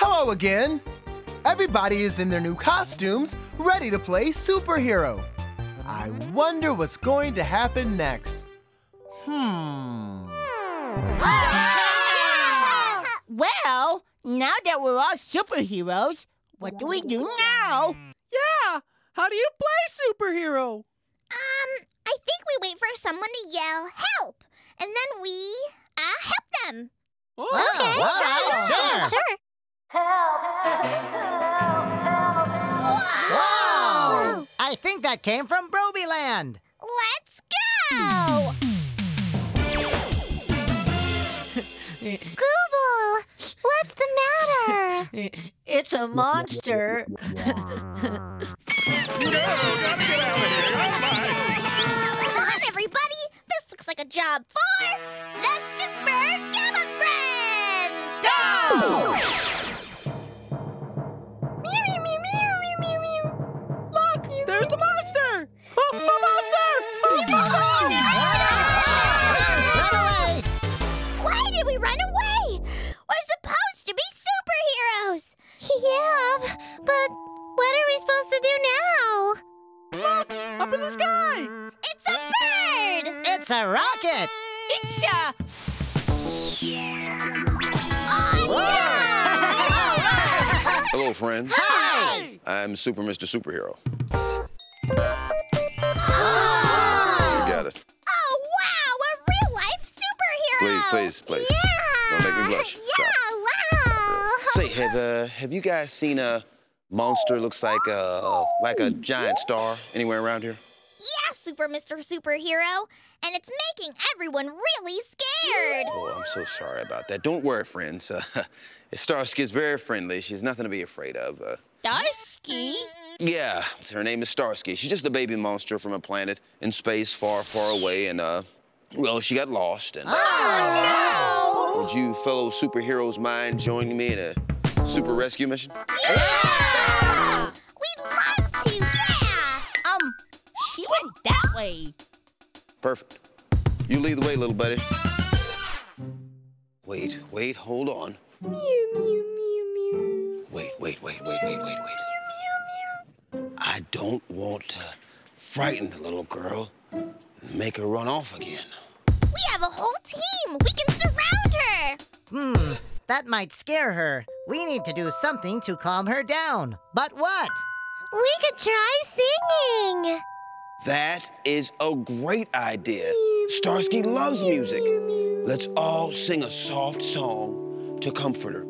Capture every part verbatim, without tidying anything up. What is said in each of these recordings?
Hello again! Everybody is in their new costumes, ready to play superhero. I wonder what's going to happen next. Hmm. Ah! Well, now that we're all superheroes, what do we do now? Yeah, how do you play superhero? Um, I think we wait for someone to yell, help! And then we, uh, help them. Oh, okay, wow. Sure. Yeah, sure. Help! Help! Help! Wow! Wow! I think that came from Brobyland. Let's go! Google, what's the matter? It's a monster. No, gotta get out of here. Oh, come on, everybody! This looks like a job for the Super Gabba Friends! Go! Yeah, but what are we supposed to do now? Look! Up in the sky! It's a bird! It's a rocket! It's a... Oh, yeah! Hello, friend. Hi! I'm Super Mister Superhero. Oh. You got it. Oh, wow! A real-life superhero! Please, please, please. Yeah! Don't make me blush. Yeah! Say, have, uh, have you guys seen a monster looks like a, like a giant star anywhere around here? Yeah, Super Mister Superhero. And it's making everyone really scared. Oh, I'm so sorry about that. Don't worry, friends. Uh, Starsky is very friendly. She's nothing to be afraid of. Uh, Starsky? Yeah, her name is Starsky. She's just a baby monster from a planet in space far, far away. And, uh, well, she got lost. And, uh, oh, no! Would you fellow superheroes mind joining me in a super rescue mission? Yeah! We'd love to, yeah! Um, she went that way. Perfect. You lead the way, little buddy. Wait, wait, hold on. Meow, meow, meow, meow. Wait, wait, wait, wait, wait, wait, wait. Meow, meow, meow. I don't want to frighten the little girl and make her run off again. We have a whole team. We can surround her. Hmm, that might scare her. We need to do something to calm her down. But what? We could try singing. That is a great idea. Starsky loves music. Let's all sing a soft song to comfort her.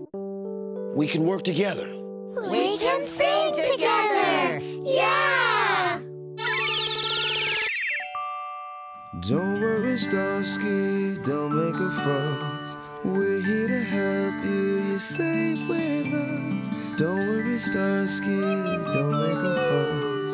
We can work together. We can sing together. Yeah! Don't worry, Starsky, don't make a fuss. We're here to help you, you're safe with us. Don't worry, Starsky, don't make a fuss.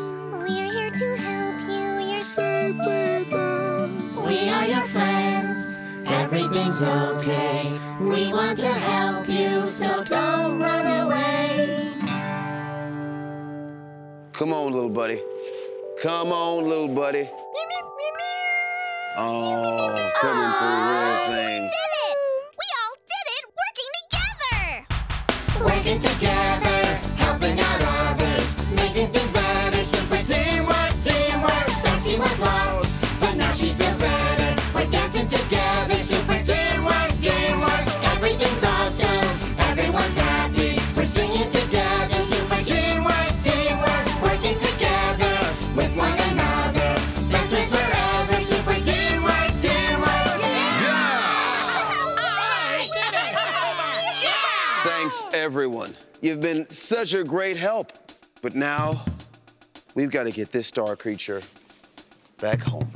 We're here to help you, you're safe with us. We are your friends, everything's okay. We want to help you, so don't run away. Come on, little buddy. Come on, little buddy. Oh, coming for a real thing. We did it! We all did it working together! Working together, helping out others, making things better, super teamwork, teamwork. Starsky was lost, but now she feels better. We're dancing together, super teamwork, teamwork. Everything's awesome, everyone's happy. We're singing together, super teamwork, teamwork. Working together with one another, best friends forever, super teamwork. Thanks, everyone. You've been such a great help. But now, we've got to get this star creature back home.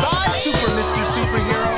Bye, Super Mister Superhero.